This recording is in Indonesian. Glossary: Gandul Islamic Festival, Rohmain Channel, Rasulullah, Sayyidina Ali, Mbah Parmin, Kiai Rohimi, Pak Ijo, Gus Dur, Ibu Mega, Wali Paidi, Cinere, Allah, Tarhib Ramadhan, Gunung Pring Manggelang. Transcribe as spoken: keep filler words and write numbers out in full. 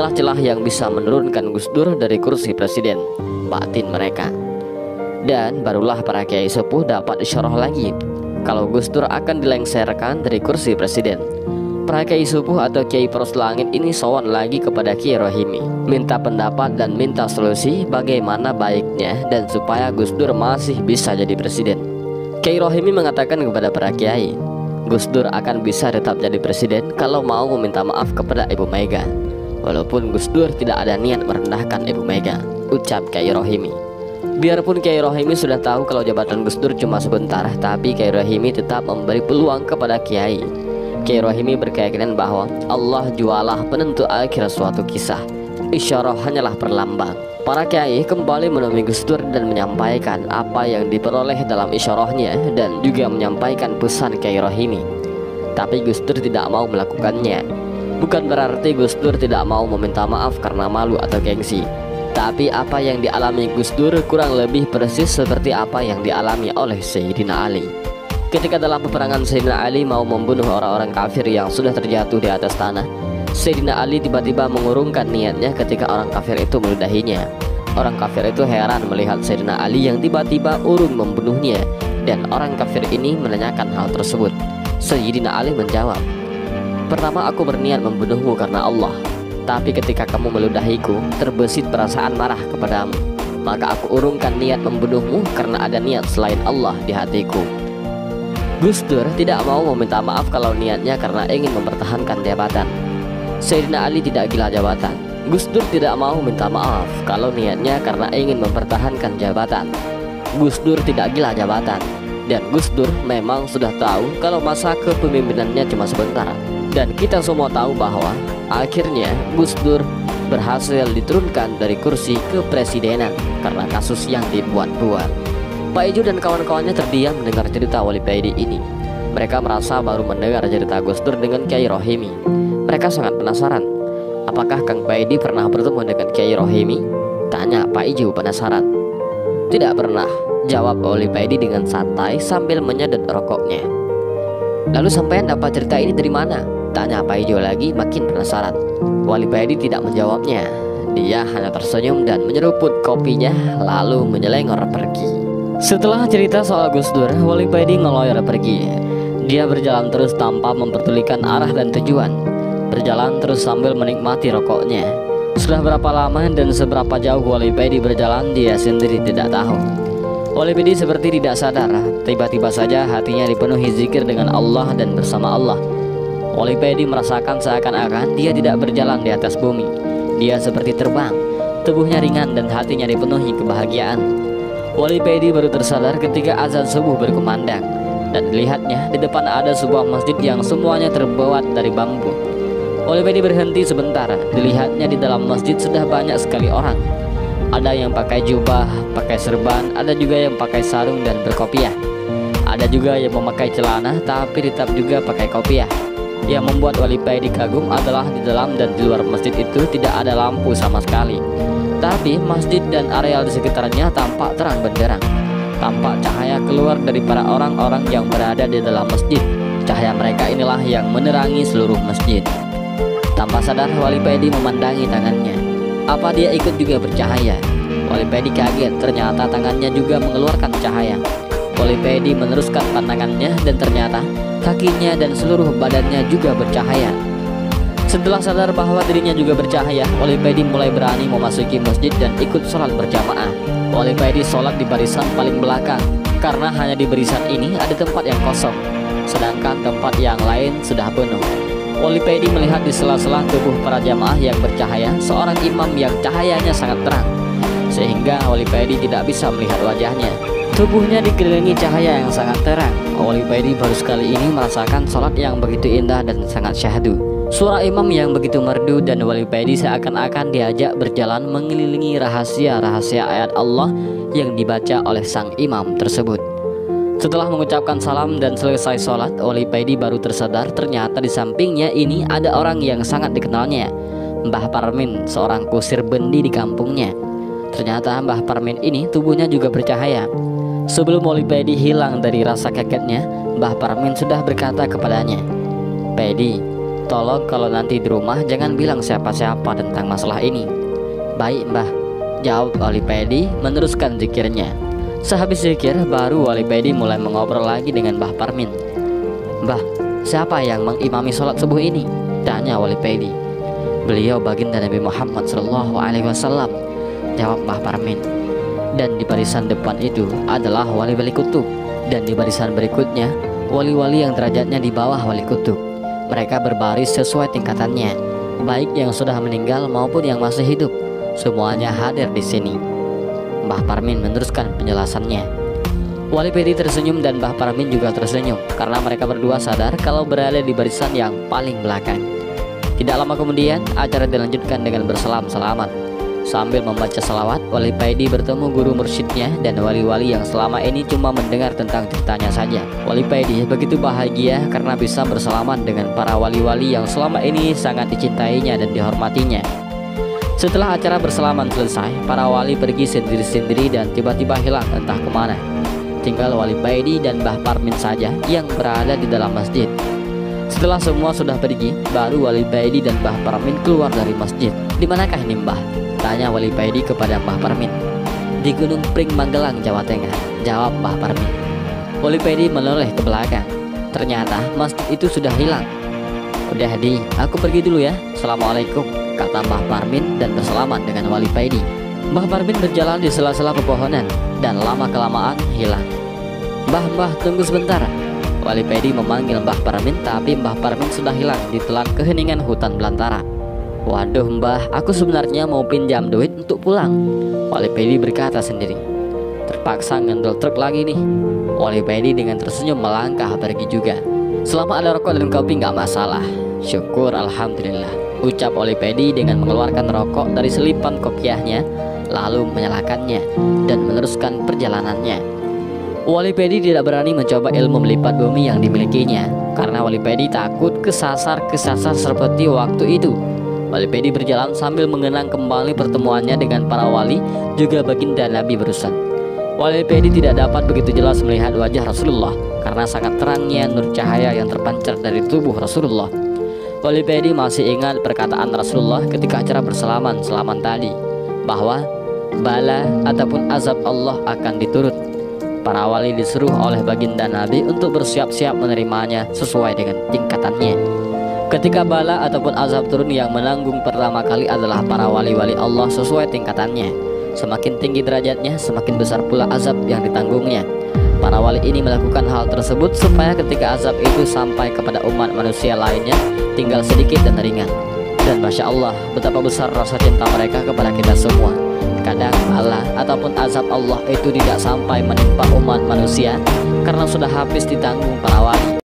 adalah celah yang bisa menurunkan Gus Dur dari kursi presiden, batin mereka. Dan barulah para kiai sepuh dapat isyarah lagi kalau Gus Dur akan dilengserkan dari kursi presiden. Para kiai sepuh atau kiai poros langit ini sowan lagi kepada Kiai Rohimi, minta pendapat dan minta solusi bagaimana baiknya dan supaya Gus Dur masih bisa jadi presiden. Kiai Rohimi mengatakan kepada para kiai, Gus Dur akan bisa tetap jadi presiden kalau mau meminta maaf kepada Ibu Mega. Walaupun Gus Dur tidak ada niat merendahkan Ibu Mega, ucap Kiai Rohimi. Biarpun Kiai Rohimi sudah tahu kalau jabatan Gus Dur cuma sebentar, tapi Kiai Rohimi tetap memberi peluang kepada Kiai. Kiai Rohimi berkeyakinan bahwa Allah jualah penentu akhir suatu kisah, isyarah hanyalah perlambang. Para kiai kembali menemui Gus Dur dan menyampaikan apa yang diperoleh dalam isyarahnya dan juga menyampaikan pesan Kiai Rohimi. Tapi Gus Dur tidak mau melakukannya. Bukan berarti Gus Dur tidak mau meminta maaf karena malu atau gengsi. Tapi apa yang dialami Gus Dur kurang lebih persis seperti apa yang dialami oleh Sayyidina Ali. Ketika dalam peperangan Sayyidina Ali mau membunuh orang-orang kafir yang sudah terjatuh di atas tanah, Sayyidina Ali tiba-tiba mengurungkan niatnya ketika orang kafir itu meludahinya. Orang kafir itu heran melihat Sayyidina Ali yang tiba-tiba urung membunuhnya, dan orang kafir ini menanyakan hal tersebut. Sayyidina Ali menjawab, "Pertama aku berniat membunuhmu karena Allah, tapi ketika kamu meludahiku, terbesit perasaan marah kepadamu. Maka aku urungkan niat membunuhmu karena ada niat selain Allah di hatiku." Gus Dur tidak mau meminta maaf kalau niatnya karena ingin mempertahankan jabatan. Sayyidina Ali tidak gila jabatan. Gus Dur tidak mau minta maaf kalau niatnya karena ingin mempertahankan jabatan. Gus Dur tidak gila jabatan. Dan Gus Dur memang sudah tahu kalau masa kepemimpinannya cuma sebentar. Dan kita semua tahu bahwa akhirnya Gus Dur berhasil diturunkan dari kursi kepresidenan karena kasus yang dibuat-buat. Pak Ijo dan kawan-kawannya terdiam mendengar cerita Wali Paidi ini. Mereka merasa baru mendengar cerita Gus Dur dengan Kiai Rohimi. Mereka sangat penasaran. Apakah Kang Paidi pernah bertemu dengan Kiai Rohimi? Tanya Pak Ijo penasaran. Tidak pernah, jawab Wali Paidi dengan santai sambil menyedet rokoknya. Lalu sampean dapat cerita ini dari mana? Tanya Pak Ijo lagi makin penasaran. Wali Paidi tidak menjawabnya. Dia hanya tersenyum dan menyeruput kopinya lalu menyelenggor pergi. Setelah cerita soal Gus Dur, Wali Paidi ngeloyor pergi. Dia berjalan terus tanpa memperdulikan arah dan tujuan. Berjalan terus sambil menikmati rokoknya. Sudah berapa lama dan seberapa jauh Wali Paidi berjalan, dia sendiri tidak tahu. Wali Paidi seperti tidak sadar, tiba-tiba saja hatinya dipenuhi zikir dengan Allah dan bersama Allah. Wali Paidi merasakan seakan-akan dia tidak berjalan di atas bumi. Dia seperti terbang, tubuhnya ringan dan hatinya dipenuhi kebahagiaan. Wali Paidi baru tersadar ketika azan subuh berkumandang, dan dilihatnya di depan ada sebuah masjid yang semuanya terbuat dari bambu. Wali Paidi berhenti sebentar. Dilihatnya di dalam masjid sudah banyak sekali orang. Ada yang pakai jubah, pakai serban, ada juga yang pakai sarung dan berkopiah. Ada juga yang memakai celana tapi tetap juga pakai kopiah. Yang membuat Wali Paidi kagum adalah di dalam dan di luar masjid itu tidak ada lampu sama sekali. Tapi masjid dan areal di sekitarnya tampak terang benderang. Tampak cahaya keluar dari para orang-orang yang berada di dalam masjid. Cahaya mereka inilah yang menerangi seluruh masjid. Tanpa sadar Wali Paidi memandangi tangannya. Apa dia ikut juga bercahaya? Wali Paidi kaget, ternyata tangannya juga mengeluarkan cahaya. Wali Paidi meneruskan pandangannya dan ternyata kakinya dan seluruh badannya juga bercahaya. Setelah sadar bahwa dirinya juga bercahaya, Wali Paidi mulai berani memasuki masjid dan ikut sholat berjamaah. Wali Paidi sholat di barisan paling belakang karena hanya di barisan ini ada tempat yang kosong, sedangkan tempat yang lain sudah penuh. Wali Paidi melihat di sela-sela tubuh para jamaah yang bercahaya seorang imam yang cahayanya sangat terang, sehingga Wali Paidi tidak bisa melihat wajahnya. Tubuhnya dikelilingi cahaya yang sangat terang. Wali Paidi baru sekali ini merasakan sholat yang begitu indah dan sangat syahdu. Suara imam yang begitu merdu dan Wali Paidi seakan-akan diajak berjalan mengelilingi rahasia-rahasia ayat Allah yang dibaca oleh sang imam tersebut. Setelah mengucapkan salam dan selesai sholat, Wali Paidi baru tersadar ternyata di sampingnya ini ada orang yang sangat dikenalnya, Mbah Parmin, seorang kusir bendi di kampungnya. Ternyata Mbah Parmin ini tubuhnya juga bercahaya. Sebelum Wali Paidi hilang dari rasa kagetnya, Mbah Parmin sudah berkata kepadanya, "Paidi, tolong kalau nanti di rumah jangan bilang siapa-siapa tentang masalah ini. Baik mbah, jawab Wali Paidi meneruskan zikirnya. Sehabis zikir baru Wali Paidi mulai mengobrol lagi dengan Mbah Parmin. Mbah, siapa yang mengimami sholat subuh ini? Tanya Wali Paidi. Beliau baginda Nabi Muhammad shallallahu alaihi wasallam, jawab Mbah Parmin. Dan di barisan depan itu adalah wali-wali kutub, dan di barisan berikutnya wali-wali yang derajatnya di bawah wali kutub. Mereka berbaris sesuai tingkatannya, baik yang sudah meninggal maupun yang masih hidup. Semuanya hadir di sini. Mbah Parmin meneruskan penjelasannya. Wali Paidi tersenyum dan Mbah Parmin juga tersenyum, karena mereka berdua sadar kalau berada di barisan yang paling belakang. Tidak lama kemudian acara dilanjutkan dengan berselam selamat. Sambil membaca salawat, Wali Paidi bertemu guru mursyidnya dan wali-wali yang selama ini cuma mendengar tentang ceritanya saja. Wali Paidi begitu bahagia karena bisa bersalaman dengan para wali-wali yang selama ini sangat dicintainya dan dihormatinya. Setelah acara bersalaman selesai, para wali pergi sendiri-sendiri dan tiba-tiba hilang entah kemana. Tinggal Wali Paidi dan Mbah Parmin saja yang berada di dalam masjid. Setelah semua sudah pergi, baru Wali Paidi dan Mbah Parmin keluar dari masjid. Di manakah ini mbah? Tanya Wali Paidi kepada Mbah Parmin. Di Gunung Pring Manggelang, Jawa Tengah, jawab Mbah Parmin. Wali Paidi menoleh ke belakang. Ternyata masjid itu sudah hilang. Udah di, aku pergi dulu ya. Assalamualaikum, kata Mbah Parmin dan bersalaman dengan Wali Paidi. Mbah Parmin berjalan di sela-sela pepohonan dan lama-kelamaan hilang. Mbah, Mbah, tunggu sebentar. Wali Paidi memanggil Mbah Parmin, tapi Mbah Parmin sudah hilang ditelan keheningan hutan belantara. Waduh mbah, aku sebenarnya mau pinjam duit untuk pulang, Wali Paidi berkata sendiri. Terpaksa ngendol truk lagi nih. Wali Paidi dengan tersenyum melangkah pergi juga. Selama ada rokok dan kopi nggak masalah. Syukur alhamdulillah, ucap Wali Paidi dengan mengeluarkan rokok dari selipan kopiahnya, lalu menyalakannya dan meneruskan perjalanannya. Wali Paidi tidak berani mencoba ilmu melipat bumi yang dimilikinya, karena Wali Paidi takut kesasar-kesasar seperti waktu itu. Wali Paidi berjalan sambil mengenang kembali pertemuannya dengan para wali, juga baginda Nabi berusan. Wali Paidi tidak dapat begitu jelas melihat wajah Rasulullah karena sangat terangnya nur cahaya yang terpancar dari tubuh Rasulullah. Wali Paidi masih ingat perkataan Rasulullah ketika acara bersalaman-selaman tadi, bahwa bala ataupun azab Allah akan diturut. Para wali disuruh oleh baginda Nabi untuk bersiap-siap menerimanya sesuai dengan tingkatannya. Ketika bala ataupun azab turun, yang menanggung pertama kali adalah para wali-wali Allah sesuai tingkatannya. Semakin tinggi derajatnya, semakin besar pula azab yang ditanggungnya. Para wali ini melakukan hal tersebut supaya ketika azab itu sampai kepada umat manusia lainnya, tinggal sedikit dan ringan. Dan Masya Allah, betapa besar rasa cinta mereka kepada kita semua. Kadang bala ataupun azab Allah itu tidak sampai menimpa umat manusia, karena sudah habis ditanggung para wali.